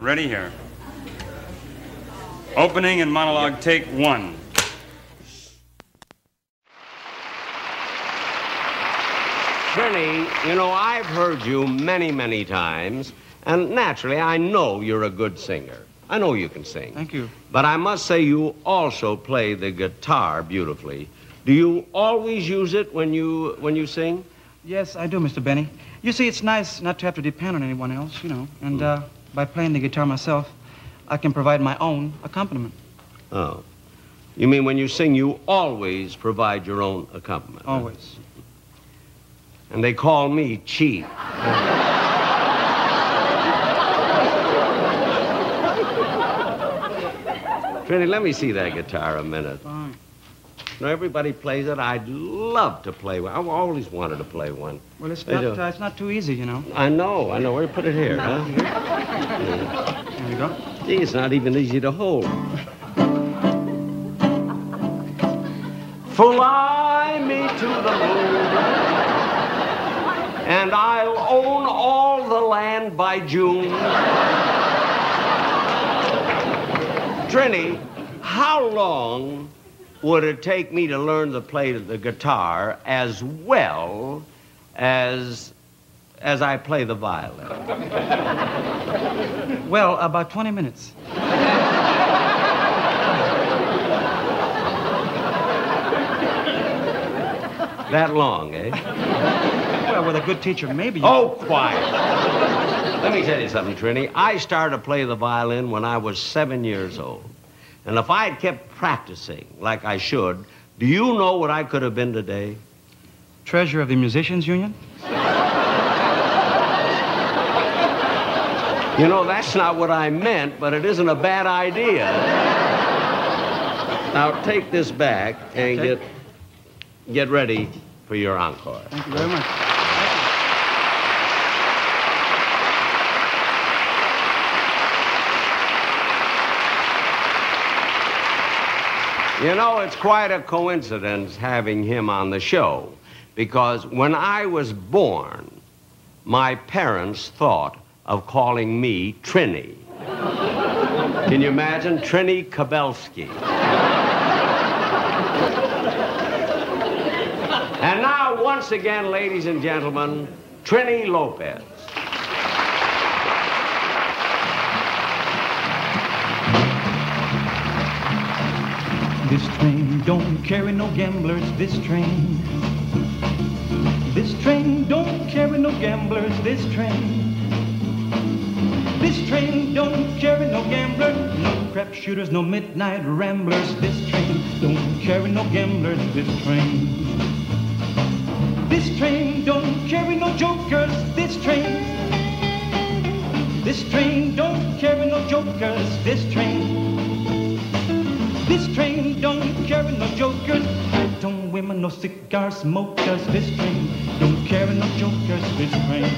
Ready here. Opening and monologue, take one. Trini, you know, I've heard you many, many times, and naturally I know you're a good singer. I know you can sing. Thank you. But I must say you also play the guitar beautifully. Do you always use it when you sing? Yes, I do, Mr. Benny. You see, it's nice not to have to depend on anyone else, you know. And by playing the guitar myself, I can provide my own accompaniment. Oh. You mean when you sing, you always provide your own accompaniment? Always. Right? And they call me Chief. Trini, let me see that guitar a minute. Fine. You know, everybody plays it. I'd love to play one. I've always wanted to play one. Well, it's not too easy, you know. I know. Where to put it here, huh? There you go. Gee, it's not even easy to hold. Fly me to the moon, and I'll own all the land by June. Trini, how long would it take me to learn to play the guitar as well as I play the violin? Well, about 20 minutes. That long, eh? Well, with a good teacher, maybe. Oh, quiet. Let me tell you something, Trini. I started to play the violin when I was 7 years old. And if I had kept practicing like I should, do you know what I could have been today? Treasurer of the Musicians Union? You know, that's not what I meant, but it isn't a bad idea. Now, take this back and get ready for your encore. Thank you very much. You know, it's quite a coincidence having him on the show, because when I was born, my parents thought of calling me Trini. Can you imagine? Trini Kabelski. And now, once again, ladies and gentlemen, Trini Lopez. This train don't carry no gamblers, this train. This train don't carry no gamblers, this train. This train don't carry no gamblers, no crap shooters, no midnight ramblers. This train don't carry no gamblers, this train. This train don't carry no jokers, this train. This train don't carry no jokers, this train. This train don't carry no jokers, don't women, no cigar smokers. This train don't carry no jokers, this train.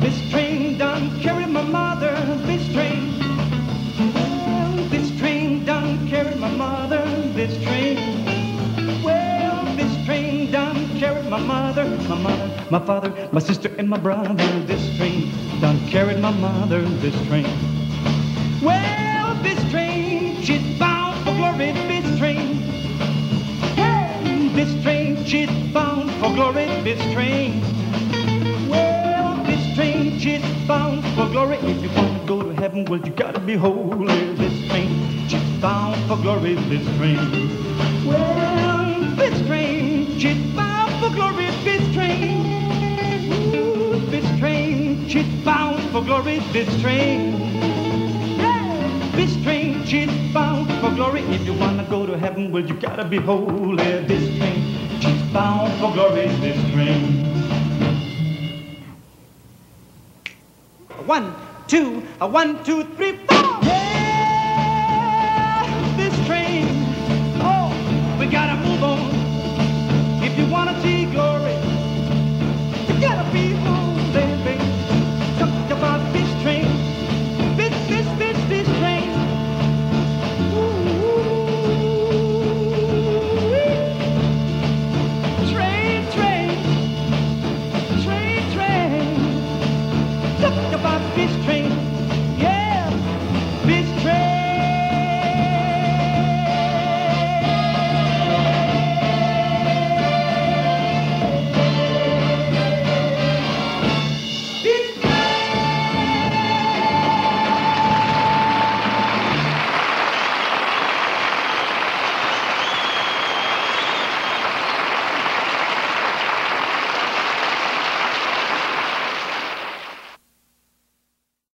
This train don't carry my mother, this train. Well, this train don't carry my mother, this train. Well, this train don't carry my mother, my mother, my father, my sister and my brother. This train don't carry my mother, this train. Well, she's bound for glory, this train. Hey, this train, she's bound for glory, this train. Well, this train, she's bound for glory. If you want to go to heaven, well, you gotta be holy. This train, she's bound for glory, this train. Well, this train, she's bound for glory, this train. Ooh, this train, she's bound for glory, this train. This train, she's bound for glory. If you wanna go to heaven, well, you gotta be holy. This train, she's bound for glory. This train. 1, 2, 1, 2, 3, 4. Yeah, this train. Oh, we gotta move on. If you wanna see glory, you gotta be holy, baby. Talk about this train. This train. Ooh, train, train, train, train. Talk about this train.